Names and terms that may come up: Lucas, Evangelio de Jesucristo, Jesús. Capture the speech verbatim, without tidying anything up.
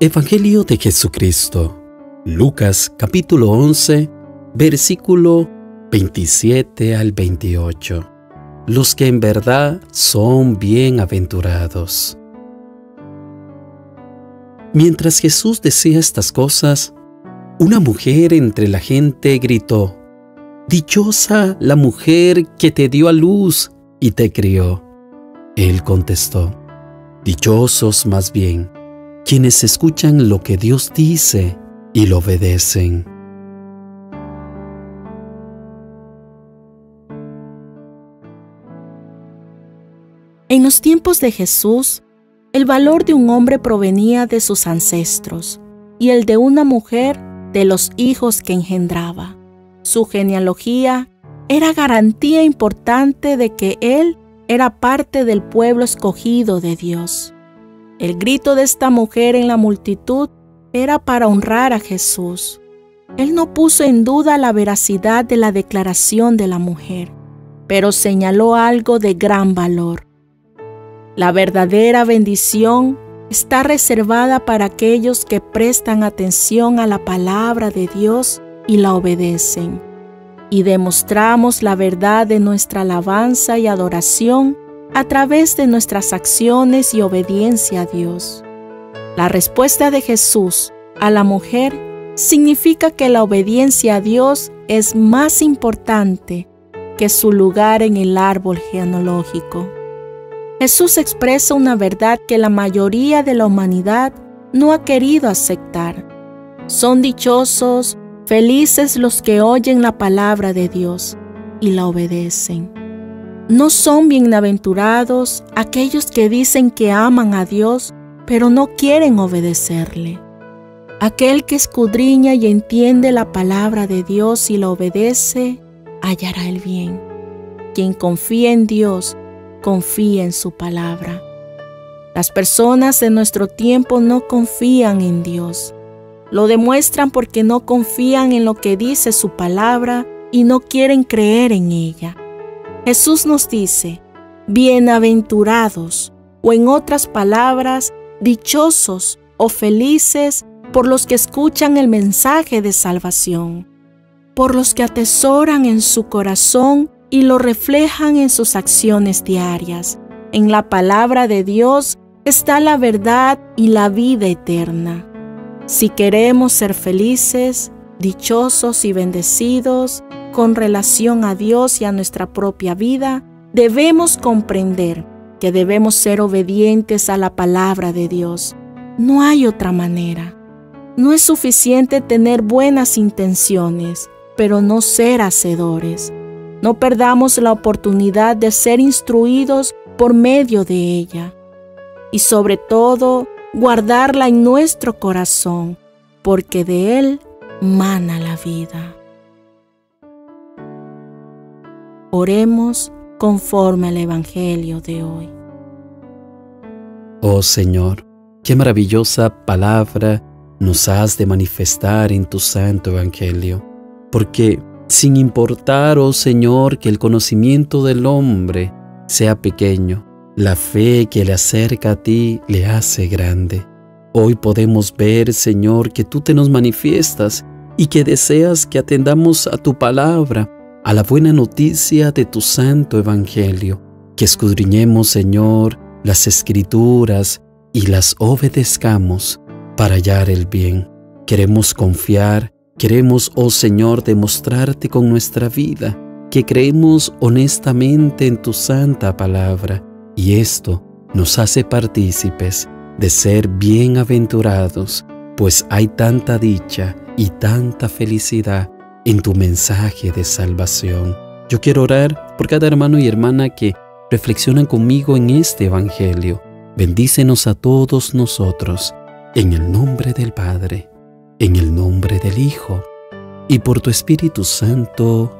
Evangelio de Jesucristo, Lucas capítulo once, versículo veintisiete al veintiocho. Los que en verdad son bienaventurados. Mientras Jesús decía estas cosas, una mujer entre la gente gritó: «Dichosa la mujer que te dio a luz y te crió». Él contestó: «Dichosos más bien quienes escuchan lo que Dios dice y lo obedecen». En los tiempos de Jesús, el valor de un hombre provenía de sus ancestros, y el de una mujer de los hijos que engendraba. Su genealogía era garantía importante de que él era parte del pueblo escogido de Dios. El grito de esta mujer en la multitud era para honrar a Jesús. Él no puso en duda la veracidad de la declaración de la mujer, pero señaló algo de gran valor. La verdadera bendición está reservada para aquellos que prestan atención a la palabra de Dios y la obedecen. Y demostramos la verdad de nuestra alabanza y adoración a través de nuestras acciones y obediencia a Dios. La respuesta de Jesús a la mujer significa que la obediencia a Dios es más importante que su lugar en el árbol genealógico. Jesús expresa una verdad que la mayoría de la humanidad no ha querido aceptar. Son dichosos, felices los que oyen la palabra de Dios y la obedecen. No son bienaventurados aquellos que dicen que aman a Dios, pero no quieren obedecerle. Aquel que escudriña y entiende la palabra de Dios y la obedece, hallará el bien. Quien confía en Dios, confía en su palabra. Las personas de nuestro tiempo no confían en Dios. Lo demuestran porque no confían en lo que dice su palabra y no quieren creer en ella. Jesús nos dice: bienaventurados, o en otras palabras, dichosos o felices por los que escuchan el mensaje de salvación, por los que atesoran en su corazón y lo reflejan en sus acciones diarias. En la palabra de Dios está la verdad y la vida eterna. Si queremos ser felices, dichosos y bendecidos con relación a Dios y a nuestra propia vida, debemos comprender que debemos ser obedientes a la palabra de Dios. No hay otra manera. No es suficiente tener buenas intenciones, pero no ser hacedores. No perdamos la oportunidad de ser instruidos por medio de ella. Y sobre todo, guardarla en nuestro corazón, porque de él mana la vida. Oremos conforme al Evangelio de hoy. Oh Señor, qué maravillosa palabra nos has de manifestar en tu santo Evangelio, porque sin importar, oh Señor, que el conocimiento del hombre sea pequeño, la fe que le acerca a ti le hace grande. Hoy podemos ver, Señor, que tú te nos manifiestas y que deseas que atendamos a tu palabra, a la buena noticia de tu santo Evangelio, que escudriñemos, Señor, las Escrituras y las obedezcamos para hallar el bien. Queremos confiar, queremos, oh Señor, demostrarte con nuestra vida que creemos honestamente en tu santa palabra, y esto nos hace partícipes de ser bienaventurados, pues hay tanta dicha y tanta felicidad en tu mensaje de salvación. Yo quiero orar por cada hermano y hermana que reflexionan conmigo en este Evangelio. Bendícenos a todos nosotros, en el nombre del Padre, en el nombre del Hijo, y por tu Espíritu Santo.